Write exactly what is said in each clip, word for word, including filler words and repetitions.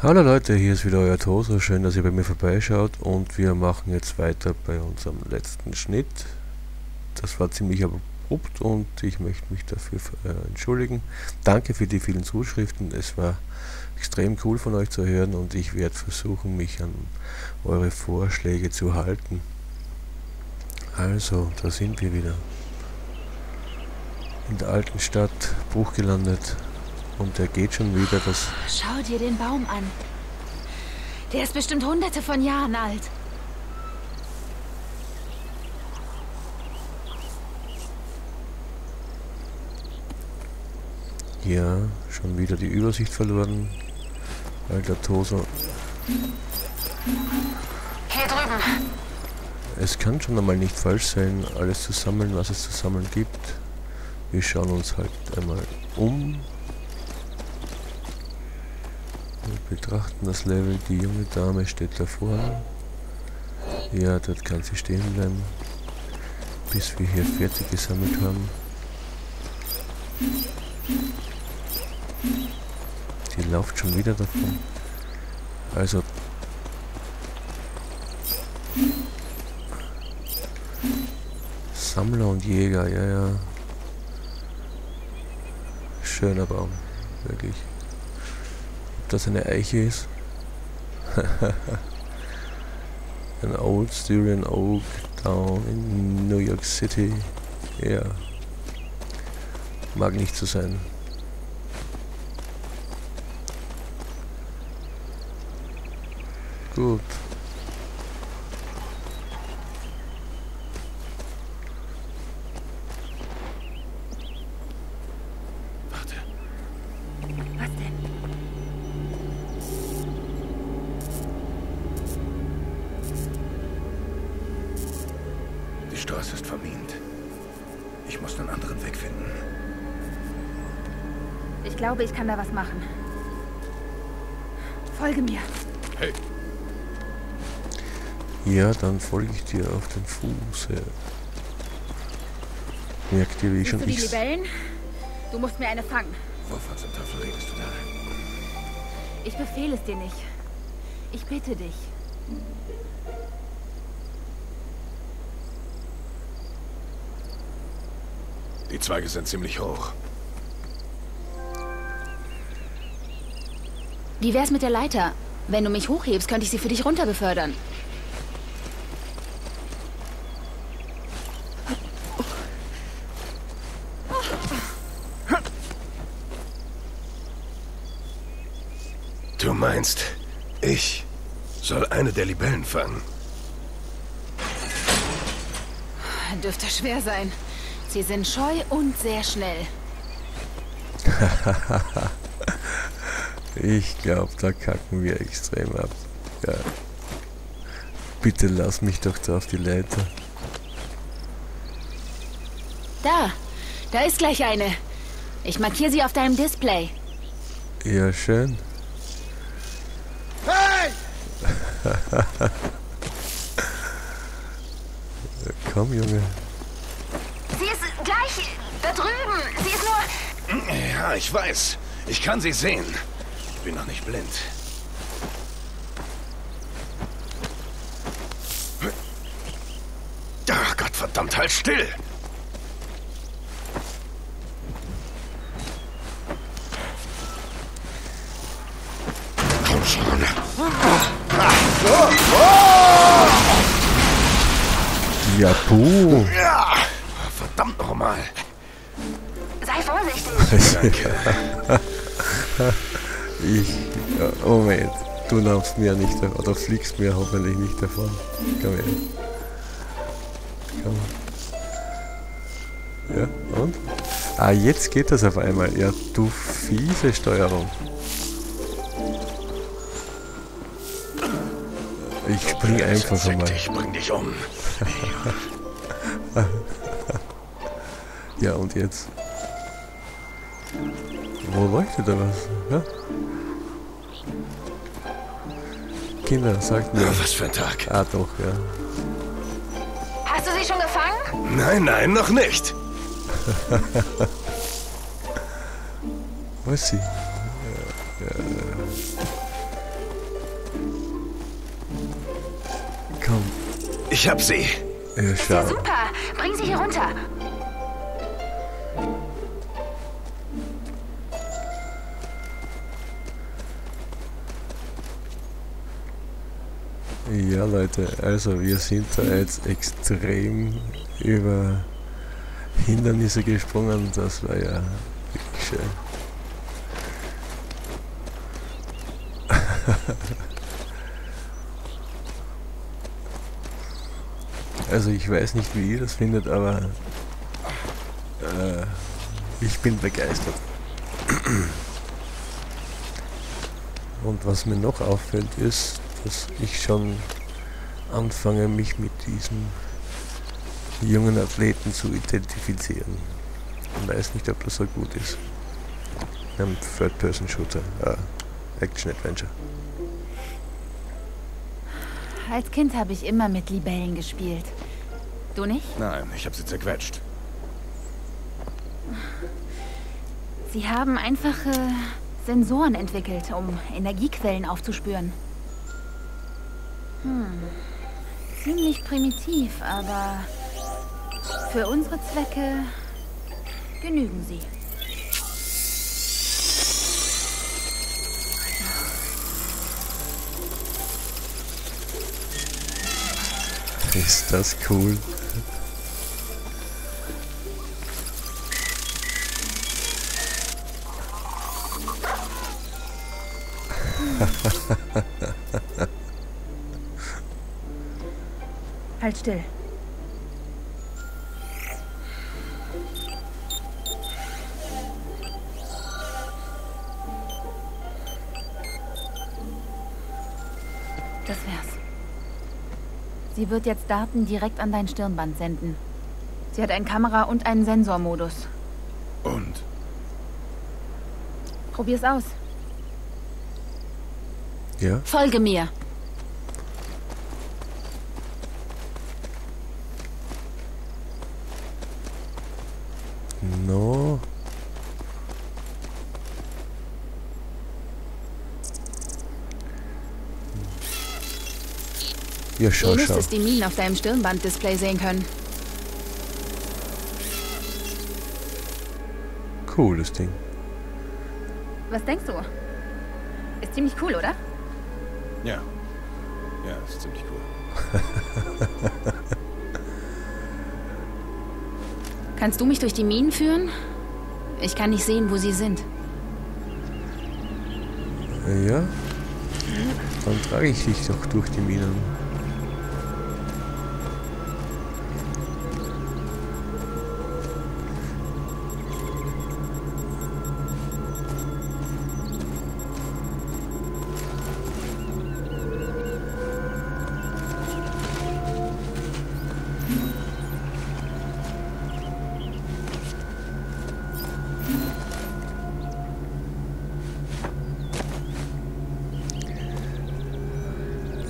Hallo Leute, hier ist wieder euer Toso, schön, dass ihr bei mir vorbeischaut und wir machen jetzt weiter bei unserem letzten Schnitt. Das war ziemlich abrupt und ich möchte mich dafür äh, entschuldigen. Danke für die vielen Zuschriften, es war extrem cool von euch zu hören und ich werde versuchen, mich an eure Vorschläge zu halten. Also, da sind wir wieder. In der alten Stadt, Bruch gelandet. Und er geht schon wieder das... Schau dir den Baum an. Der ist bestimmt hunderte von Jahren alt. Ja, schon wieder die Übersicht verloren. Alter Toso. Hier drüben. Es kann schon einmal nicht falsch sein, alles zu sammeln, was es zu sammeln gibt. Wir schauen uns halt einmal um. Betrachten das Level, die junge Dame steht davor. Ja, dort kann sie stehen bleiben, bis wir hier fertig gesammelt haben. Die läuft schon wieder davon. Also, Sammler und Jäger, ja, ja. Schöner Baum, wirklich. Das eine Eiche ist. An old Styrian Oak down in New York City. Ja. Yeah. Mag nicht so sein. Gut. Das ist vermint. Ich muss einen anderen Weg finden. Ich glaube, ich kann da was machen. Folge mir. Hey. Ja, dann folge ich dir auf den Fuß. Ja. Merkt ihr, wie ich schon... Siehst du die Libellen? Du musst mir eine fangen. Wovon zum Teufel redest du da? Ich befehle es dir nicht. Ich bitte dich. Die Zweige sind ziemlich hoch. Wie wär's mit der Leiter? Wenn du mich hochhebst, könnte ich sie für dich runter befördern. Du meinst, ich soll eine der Libellen fangen? Dürfte schwer sein. Sie sind scheu und sehr schnell. Ich glaube, da kacken wir extrem ab. Ja. Bitte lass mich doch da auf die Leiter. Da, da ist gleich eine. Ich markiere sie auf deinem Display. Ja, schön. Hey! Komm, Junge. Da drüben! Sie ist nur... Ja, ich weiß. Ich kann sie sehen. Ich bin noch nicht blind. Ach Gott, verdammt, halt still! Komm schon. Ja, puh. Ja, verdammt nochmal. Sei vorsichtig! Danke. Ich... Oh Moment, du nimmst mir nicht davon, oder fliegst mir hoffentlich nicht davon. Komm her. Komm her. Ja, und? Ah, jetzt geht das auf einmal. Ja, du fiese Steuerung. Ich spring einfach einmal. Ich bring dich um. Ja, und jetzt? Wo leuchtet da was? Ja? Kinder, sagt mir. Was für ein Tag. Ah, doch, ja. Hast du sie schon gefangen? Nein, nein, noch nicht. Wo ist sie? Ja, ja. Ich hab sie. Ja, ja, super. Bring sie hier runter. Ja, Leute, also wir sind da jetzt extrem über Hindernisse gesprungen. Das war ja wirklich schön. Also ich weiß nicht, wie ihr das findet, aber äh, ich bin begeistert. Und was mir noch auffällt ist, dass ich schon anfange, mich mit diesem jungen Athleten zu identifizieren. Ich weiß nicht, ob das so gut ist. Ein Third-Person-Shooter, ah, Action-Adventure. Als Kind habe ich immer mit Libellen gespielt. Du nicht? Nein, ich habe sie zerquetscht. Sie haben einfache Sensoren entwickelt, um Energiequellen aufzuspüren. Hm. Ziemlich primitiv, aber für unsere Zwecke genügen sie. Ist das cool? Halt still. Das wär's. Sie wird jetzt Daten direkt an dein Stirnband senden. Sie hat einen Kamera- und einen Sensormodus. Und? Probier's aus. Ja? Folge mir. No. Ja, schau, schau. Du müsstest die Minen auf deinem Stirnbanddisplay sehen können. Cooles Ding. Was denkst du? Ist ziemlich cool, oder? Ja. Ja, ist ziemlich cool. Kannst du mich durch die Minen führen? Ich kann nicht sehen, wo sie sind. Ja. Dann trage ich dich doch durch die Minen.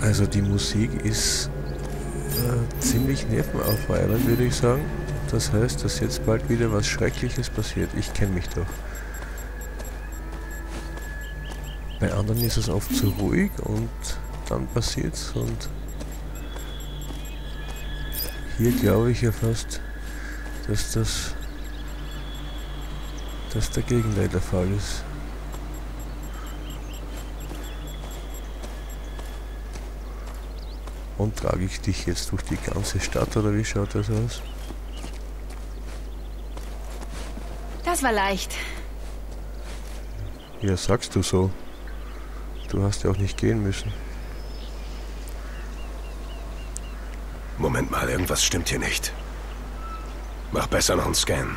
Also die Musik ist äh, ziemlich nervenaufreibend, würde ich sagen. Das heißt, dass jetzt bald wieder was Schreckliches passiert. Ich kenne mich doch. Bei anderen ist es oft zu ruhig und dann passiert's. Und hier glaube ich ja fast, dass das, dass der Gegenteil der Fall ist. Und trage ich dich jetzt durch die ganze Stadt, oder wie schaut das aus? Das war leicht. Ja, sagst du so. Du hast ja auch nicht gehen müssen. Moment mal, irgendwas stimmt hier nicht. Mach besser noch einen Scan.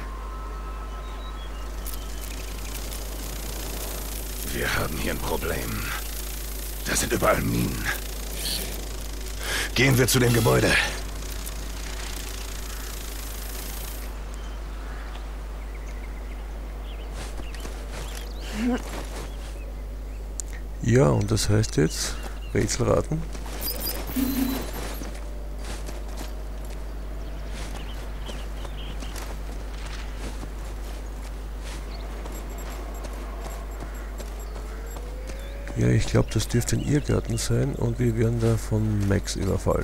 Wir haben hier ein Problem. Da sind überall Minen. Gehen wir zu dem Gebäude. Ja, und das heißt jetzt Rätselraten. Ja, ich glaube, das dürfte ein Irrgarten sein und wir werden da von Max überfallen.